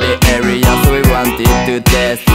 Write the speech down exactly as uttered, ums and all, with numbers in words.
the area, so we wanted to test.